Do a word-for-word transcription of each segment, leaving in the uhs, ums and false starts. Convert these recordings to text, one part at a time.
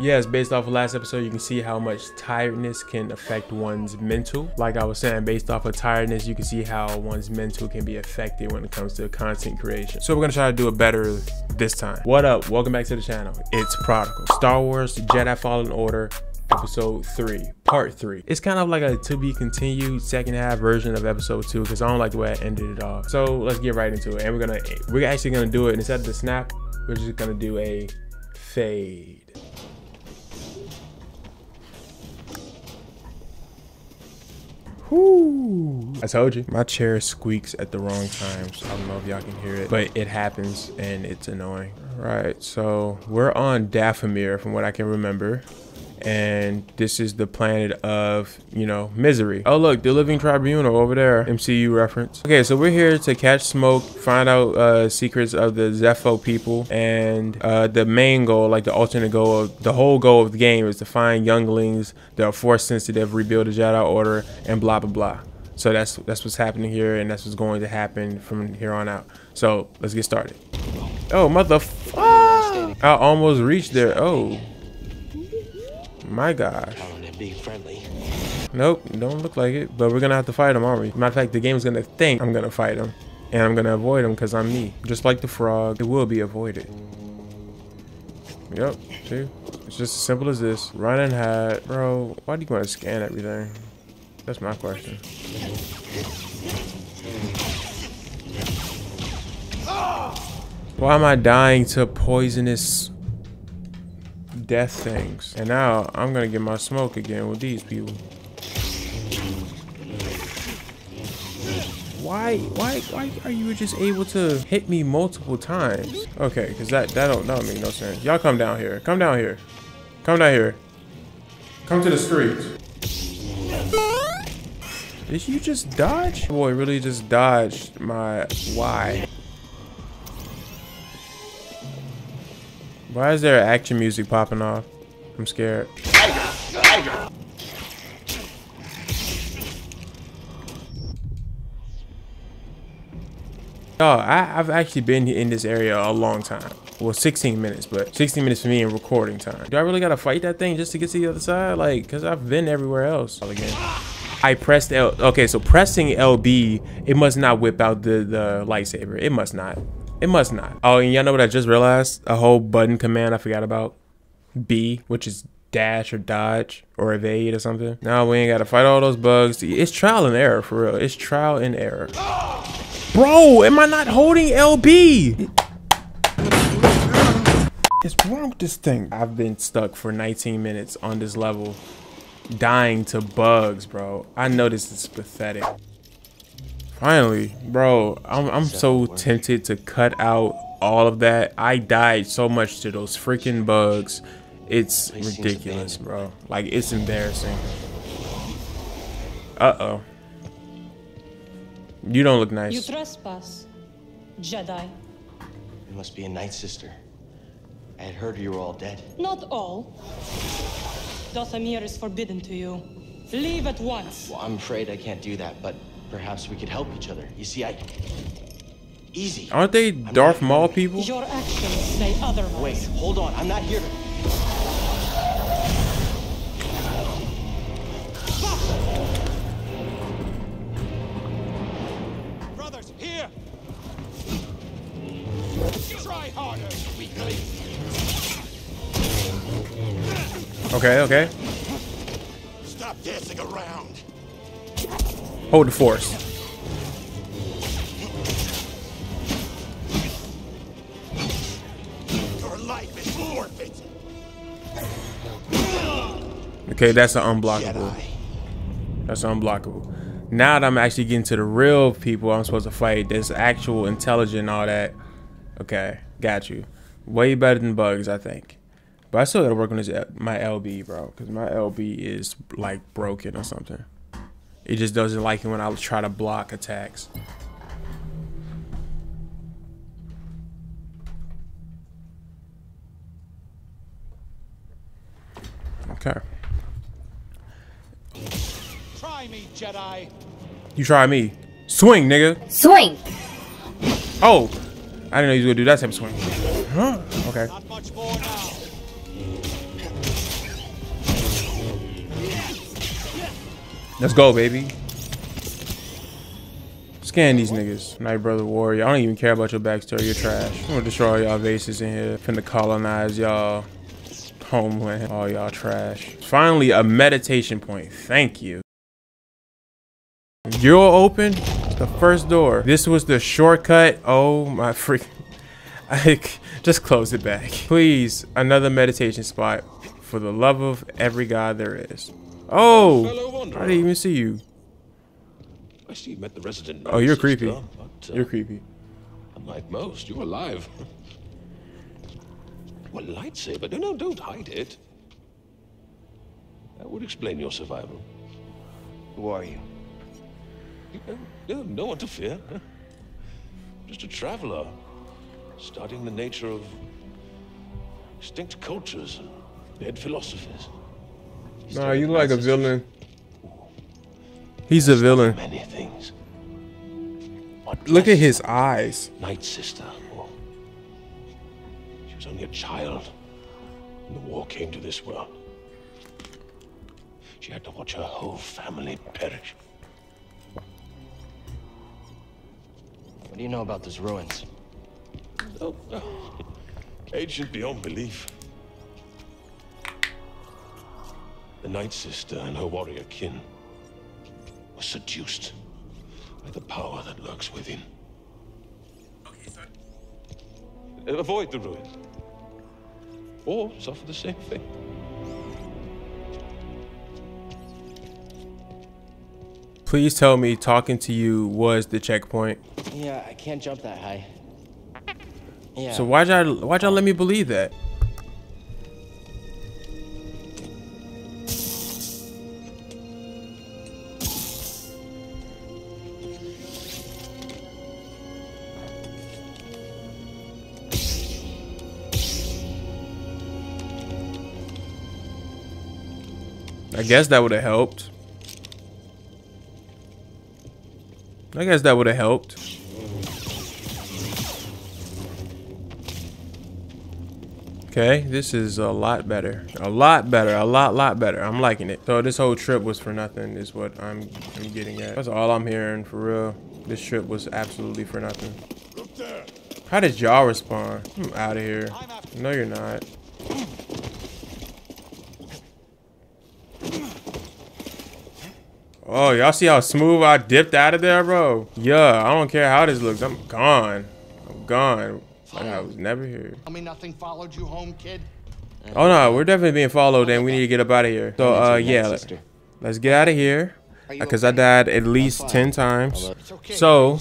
Yes, based off of last episode, you can see how much tiredness can affect one's mental. Like I was saying, based off of tiredness, you can see how one's mental can be affected when it comes to content creation. So we're gonna try to do it better this time. What up? Welcome back to the channel. It's Prodigal. Star Wars Jedi Fallen Order, episode three, part three. It's kind of like a to be continued second half version of episode two because I don't like the way I ended it off. So let's get right into it, and we're gonna we're actually gonna do it instead of the snap. We're just gonna do a fade. Whoo! I told you my chair squeaks at the wrong times. I don't know if y'all can hear it, but it happens and it's annoying. All right, so we're on Dathomir from what I can remember. And this is the planet of, you know, misery. Oh, look, the Living Tribunal over there. M C U reference. Okay, so we're here to catch smoke, find out uh, secrets of the Zeffo people. And uh, the main goal, like the alternate goal, of, the whole goal of the game is to find younglings that are force sensitive, rebuild the Jedi Order, and blah, blah, blah. So that's, that's what's happening here, and that's what's going to happen from here on out. So let's get started. Oh, motherfucker. I almost reached there. Oh. My gosh. Nope, don't look like it, but we're gonna have to fight him, aren't we? Matter of fact, the game's gonna think I'm gonna fight him, and I'm gonna avoid him because I'm me. Just like the frog, it will be avoided. Yep, see? It's just as simple as this. Run and hide. Bro, why do you want to scan everything? That's my question. Why am I dying to poisonous death things? And now I'm gonna get my smoke again with these people. Why why why are you just able to hit me multiple times? Okay, because that that don't that don't make no sense. Y'all come down here. Come down here. Come down here. Come to the streets. Did you just dodge? Boy, really just dodged my why. Why is there action music popping off? I'm scared. Oh, I, I've actually been in this area a long time. Well, sixteen minutes, but sixteen minutes for me in recording time. Do I really gotta fight that thing just to get to the other side? Like, cause I've been everywhere else. Again. I pressed L. Okay, so pressing L B, it must not whip out the, the lightsaber. It must not. It must not. Oh, and y'all know what I just realized? A whole button command I forgot about. B, which is dash or dodge or evade or something. Now we ain't gotta fight all those bugs. It's trial and error for real. It's trial and error. Bro, am I not holding L B? What's wrong with this thing? I've been stuck for nineteen minutes on this level, dying to bugs, bro. I know this is pathetic. Finally, bro, I'm, I'm so tempted to cut out all of that. I died so much to those freaking bugs. It's ridiculous, bro. Like, it's embarrassing. Uh-oh. You don't look nice. You trespass, Jedi. You must be a Night Sister. I had heard you were all dead. Not all. Dathomir is forbidden to you. Leave at once. Well, I'm afraid I can't do that, but... perhaps we could help each other. You see, I... Easy. Aren't they Darth Maul people? Your actions say otherwise. Wait, hold on. I'm not here to... Brothers, here! Try harder, weakling. Okay, okay. Stop dancing around. Hold the force. Your life is forfeit. Okay, that's an unblockable. That's an unblockable. Now that I'm actually getting to the real people I'm supposed to fight, there's actual intelligence and all that. Okay, got you. Way better than bugs, I think. But I still gotta work on this my L B, bro, because my L B is like broken or something. It just doesn't like it when I try to block attacks. Okay. Try me, Jedi. You try me. Swing, nigga. Swing. Oh, I didn't know you were gonna do that type of swing. Huh? Okay. Not much more now. Let's go, baby. Scan these niggas. Night, brother warrior. I don't even care about your backstory. You're trash. I'm gonna destroy y'all bases in here. Finna colonize y'all homeland. All y'all trash. Finally, a meditation point. Thank you. You're open. It's the first door. This was the shortcut. Oh my freaking. I just close it back. Please, another meditation spot. For the love of every god there is. Oh! I didn't even see you. I see you met the resident. Oh, you're creepy. But, uh, you're creepy. Unlike most, you're alive. Well, lightsaber. No, no, don't hide it. That would explain your survival. Who are you? You know, no, no one to fear. Just a traveler, studying the nature of extinct cultures and dead philosophies. Nah, you like a villain. He's a villain. Many things. Look at his eyes. Night Sister. She was only a child when the war came to this world. She had to watch her whole family perish. What do you know about those ruins? Oh, oh. Ancient beyond belief. The Night Sister and her warrior kin were seduced by the power that lurks within. Okay, sir. Avoid the ruin, or suffer the same fate. Please tell me talking to you was the checkpoint. Yeah, I can't jump that high. Yeah. So why'd y'all why'd y'all let me believe that? I guess that would have helped. I guess that would have helped. Okay, this is a lot better. A lot better. A lot, lot better. I'm liking it. So this whole trip was for nothing is what I'm, I'm getting at. That's all I'm hearing, for real. This trip was absolutely for nothing. How did y'all respond? I'm out of here. No, you're not. Oh, y'all see how smooth I dipped out of there, bro? Yeah, I don't care how this looks. I'm gone. I'm gone. Like I was never here. I mean, nothing followed you home, kid. Oh no, we're definitely being followed, and we need to get up out of here. So, uh, yeah, let's, let's get out of here because I died at least ten times. So,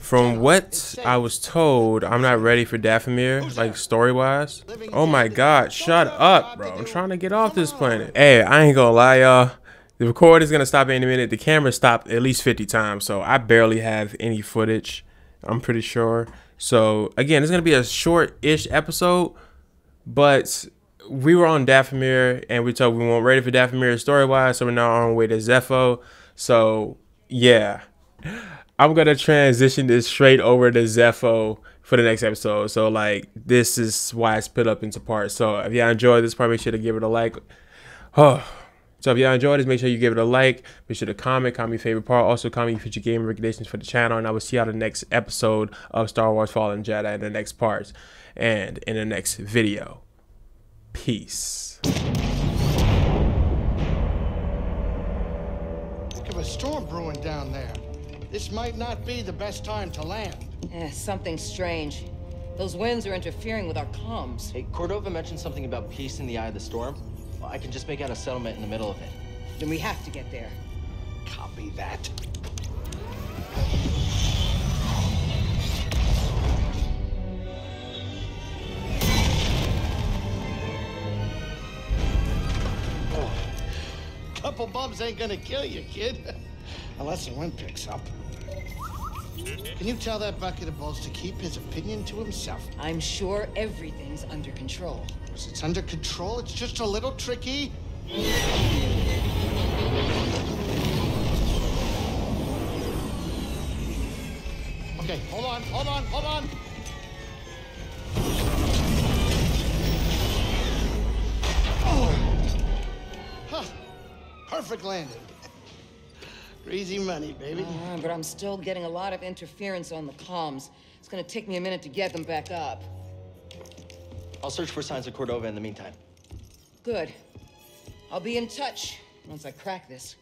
from what I was told, I'm not ready for Dathomir, like story-wise. Oh my God, shut up, bro! I'm trying to get off this planet. Hey, I ain't gonna lie, y'all. The record is gonna stop any minute. The camera stopped at least fifty times, so I barely have any footage, I'm pretty sure. So again, it's gonna be a short-ish episode, but we were on Dathomir and we told we weren't ready for Dathomir story-wise, so we're now on our way to Zeffo. So yeah, I'm gonna transition this straight over to Zeffo for the next episode. So like, this is why it's split up into parts. So if y'all enjoyed this part, make sure to give it a like. Oh. So if y'all enjoyed this, make sure you give it a like. Make sure to comment, comment your favorite part. Also comment your future game recommendations for the channel. And I will see you on the next episode of Star Wars Fallen Jedi in the next parts and in the next video. Peace. Look at a storm brewing down there. This might not be the best time to land. Eh, something strange. Those winds are interfering with our comms. Hey, Cordova mentioned something about peace in the eye of the storm. I can just make out a settlement in the middle of it. Then we have to get there. Copy that. Oh. Couple bumps ain't gonna kill you, kid. Unless the wind picks up. Can you tell that bucket of balls to keep his opinion to himself? I'm sure everything's under control. It's under control, it's just a little tricky. Okay, hold on, hold on, hold on. Oh. Huh. Perfect. perfect landing. Crazy money, baby. Uh, but I'm still getting a lot of interference on the comms. It's gonna take me a minute to get them back up. I'll search for signs of Cordova in the meantime. Good. I'll be in touch once I crack this.